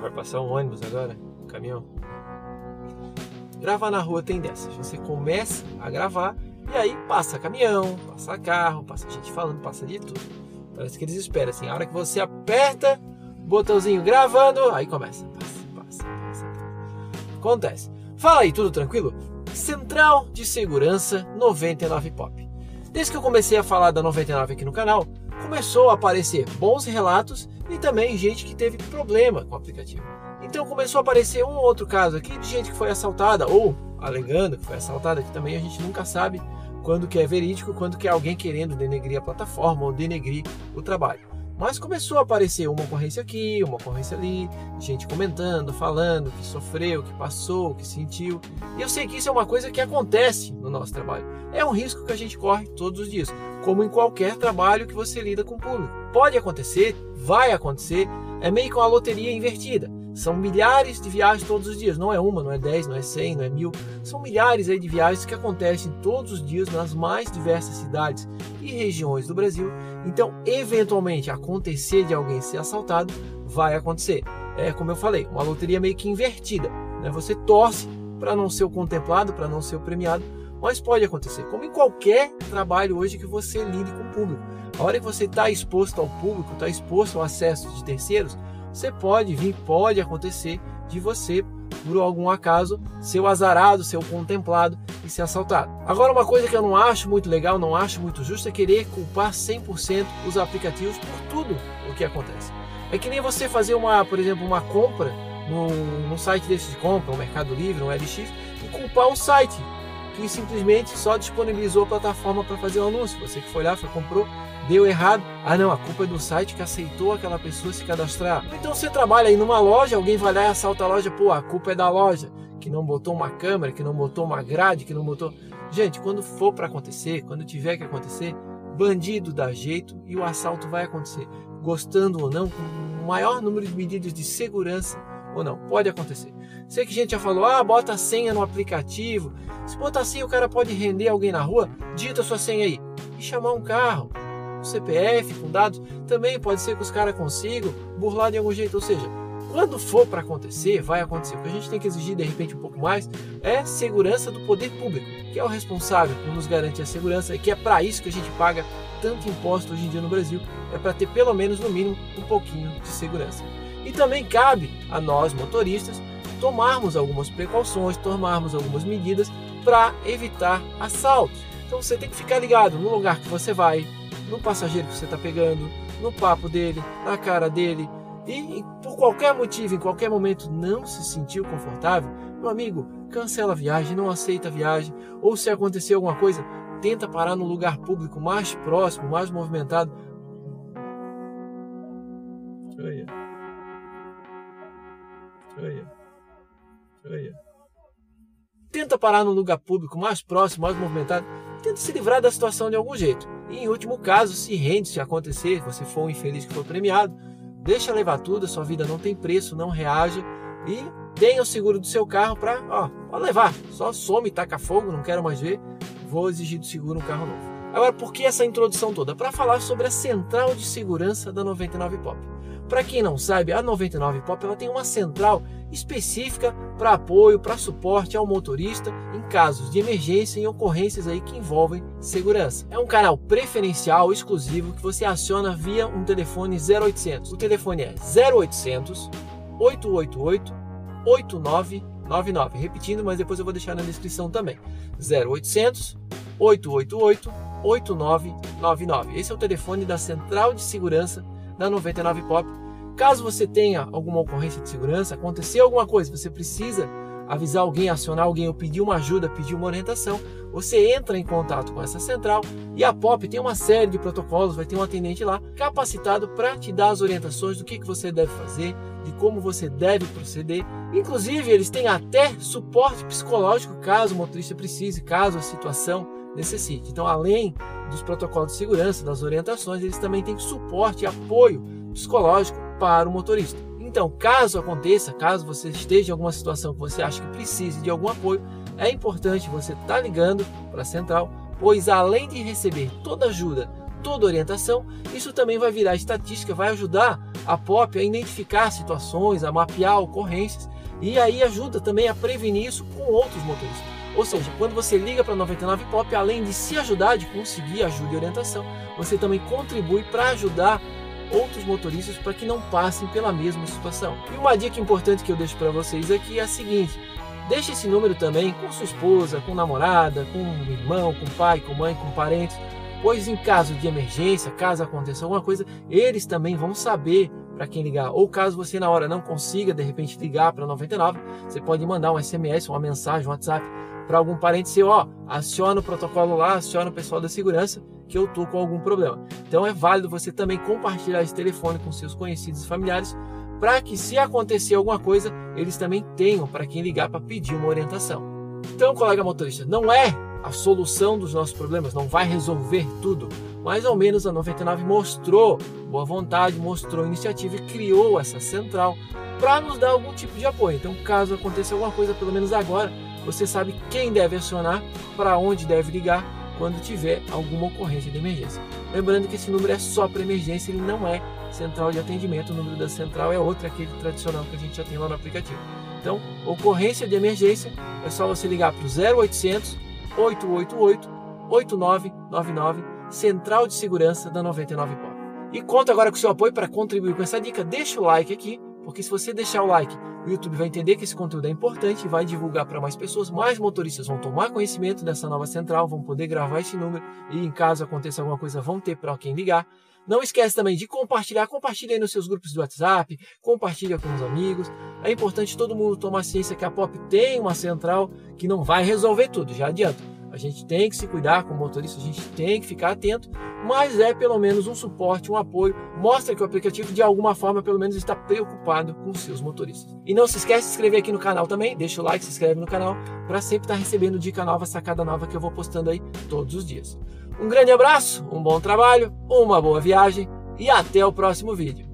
Vai passar um ônibus agora, um caminhão. Gravar na rua tem dessas. Você começa a gravar e aí passa caminhão, passa carro, passa gente falando, passa de tudo. Parece que eles esperam assim. A hora que você aperta o botãozinho gravando, aí começa. Passa. Acontece. Fala aí, tudo tranquilo? Central de Segurança 99 Pop. Desde que eu comecei a falar da 99 aqui no canal, começou a aparecer bons relatos e também gente que teve problema com o aplicativo. Então começou a aparecer um ou outro caso aqui de gente que foi assaltada ou alegando que foi assaltada, que também a gente nunca sabe quando que é verídico, quando que é alguém querendo denegrir a plataforma ou denegrir o trabalho. Mas começou a aparecer uma ocorrência aqui, uma ocorrência ali, gente comentando, falando que sofreu, que passou, que sentiu. E eu sei que isso é uma coisa que acontece no nosso trabalho. É um risco que a gente corre todos os dias, como em qualquer trabalho que você lida com o público. Pode acontecer, vai acontecer, é meio que uma loteria invertida. São milhares de viagens todos os dias, não é uma, não é 10, não é 100, não é 1000. São milhares aí de viagens que acontecem todos os dias nas mais diversas cidades e regiões do Brasil. Então, eventualmente, acontecer de alguém ser assaltado, vai acontecer. É como eu falei, uma loteria meio que invertida, né? Você torce para não ser o contemplado, para não ser o premiado, mas pode acontecer, como em qualquer trabalho hoje que você lide com o público. A hora que você está exposto ao público, está exposto ao acesso de terceiros, você pode vir, pode acontecer de você, por algum acaso, ser o azarado, ser o contemplado e ser assaltado. Agora, uma coisa que eu não acho muito legal, não acho muito justo, é querer culpar 100% os aplicativos por tudo o que acontece. É que nem você fazer, por exemplo, uma compra num site desse de compra, um Mercado Livre, um LX, e culpar o site, que simplesmente só disponibilizou a plataforma para fazer o anúncio. Você que foi lá, comprou, deu errado. Ah não, a culpa é do site que aceitou aquela pessoa se cadastrar. Então você trabalha aí numa loja, alguém vai lá e assalta a loja, pô, a culpa é da loja, que não botou uma câmera, que não botou uma grade, que não botou... Gente, quando for para acontecer, quando tiver que acontecer, bandido dá jeito e o assalto vai acontecer. Gostando ou não, com o maior número de medidas de segurança ou não, pode acontecer. Sei que gente já falou, ah, bota a senha no aplicativo. Se botar a senha, o cara pode render alguém na rua, digita sua senha aí e chamar um carro, um CPF com dados, também pode ser que os caras consigam burlar de algum jeito. Ou seja, quando for para acontecer, vai acontecer. O que a gente tem que exigir, de repente, um pouco mais é segurança do poder público, que é o responsável por nos garantir a segurança e que é para isso que a gente paga tanto imposto hoje em dia no Brasil, é para ter pelo menos, no mínimo, um pouquinho de segurança. E também cabe a nós, motoristas, tomarmos algumas precauções, tomarmos algumas medidas para evitar assaltos. Então você tem que ficar ligado no lugar que você vai, no passageiro que você está pegando, no papo dele, na cara dele. E por qualquer motivo, em qualquer momento, não se sentiu confortável, meu amigo, cancela a viagem, não aceita a viagem. Ou se acontecer alguma coisa, tenta parar no lugar público mais próximo, mais movimentado. Tenta parar num lugar público mais próximo, mais movimentado. Tenta se livrar da situação de algum jeito. E em último caso, se rende, se acontecer, você for um infeliz que for premiado, deixa levar tudo, a sua vida não tem preço, não reaja. E tenha o seguro do seu carro para, ó, levar. Só some, taca fogo, não quero mais ver. Vou exigir do seguro um carro novo. Agora, por que essa introdução toda? Para falar sobre a central de segurança da 99 Pop. Para quem não sabe, a 99 Pop ela tem uma central específica para apoio, para suporte ao motorista em casos de emergência e ocorrências aí que envolvem segurança. É um canal preferencial exclusivo que você aciona via um telefone 0800. O telefone é 0800 888 8999. Repetindo, mas depois eu vou deixar na descrição também. 0800 888 8999. Esse é o telefone da Central de Segurança da 99 Pop. Caso você tenha alguma ocorrência de segurança, acontecer alguma coisa, você precisa avisar alguém, acionar alguém ou pedir uma ajuda, pedir uma orientação, você entra em contato com essa central e a Pop tem uma série de protocolos, vai ter um atendente lá capacitado para te dar as orientações do que você deve fazer, de como você deve proceder. Inclusive, eles têm até suporte psicológico caso o motorista precise, caso a situação necessite. Então, além dos protocolos de segurança, das orientações, eles também têm suporte e apoio psicológico para o motorista. Então, caso aconteça, caso você esteja em alguma situação que você acha que precise de algum apoio, é importante você estar ligando para a central, pois além de receber toda a ajuda toda orientação. Isso também vai virar estatística, vai ajudar a Pop a identificar situações, a mapear ocorrências, e aí ajuda também a prevenir isso com outros motores. Ou seja, quando você liga para 99 Pop, além de se ajudar, de conseguir ajuda e orientação, você também contribui para ajudar outros motoristas para que não passem pela mesma situação. E uma dica importante que eu deixo para vocês aqui é a seguinte: deixe esse número também com sua esposa, com namorada, com irmão, com pai, com mãe, com parentes, pois em caso de emergência, caso aconteça alguma coisa, eles também vão saber para quem ligar. Ou caso você na hora não consiga de repente ligar para 99, você pode mandar um SMS, uma mensagem, um WhatsApp para algum parente seu: ó, aciona o protocolo lá, aciona o pessoal da segurança que eu tô com algum problema. Então é válido você também compartilhar esse telefone com seus conhecidos e familiares, para que, se acontecer alguma coisa, eles também tenham para quem ligar para pedir uma orientação. Então, colega motorista, não é a solução dos nossos problemas, não vai resolver tudo, mas ao menos a 99 mostrou boa vontade, mostrou iniciativa e criou essa central para nos dar algum tipo de apoio. Então, caso aconteça alguma coisa, pelo menos agora você sabe quem deve acionar, para onde deve ligar quando tiver alguma ocorrência de emergência. Lembrando que esse número é só para emergência, ele não é central de atendimento, o número da central é outro, aquele tradicional que a gente já tem lá no aplicativo. Então, ocorrência de emergência, é só você ligar para o 0800 888 8999, central de segurança da 99 Pop. E conto agora com o seu apoio para contribuir com essa dica. Deixa o like aqui, porque se você deixar o like, o YouTube vai entender que esse conteúdo é importante e vai divulgar para mais pessoas. Mais motoristas vão tomar conhecimento dessa nova central, vão poder gravar esse número e, em caso aconteça alguma coisa, vão ter para quem ligar. Não esquece também de compartilhar, compartilha aí nos seus grupos do WhatsApp, compartilha com os amigos. É importante todo mundo tomar ciência que a Pop tem uma central que não vai resolver tudo, já adianto. A gente tem que se cuidar como motorista, a gente tem que ficar atento, mas é pelo menos um suporte, um apoio, mostra que o aplicativo de alguma forma pelo menos está preocupado com seus motoristas. E não se esquece de se inscrever aqui no canal também, deixa o like, se inscreve no canal, para sempre estar recebendo dica nova, sacada nova que eu vou postando aí todos os dias. Um grande abraço, um bom trabalho, uma boa viagem e até o próximo vídeo.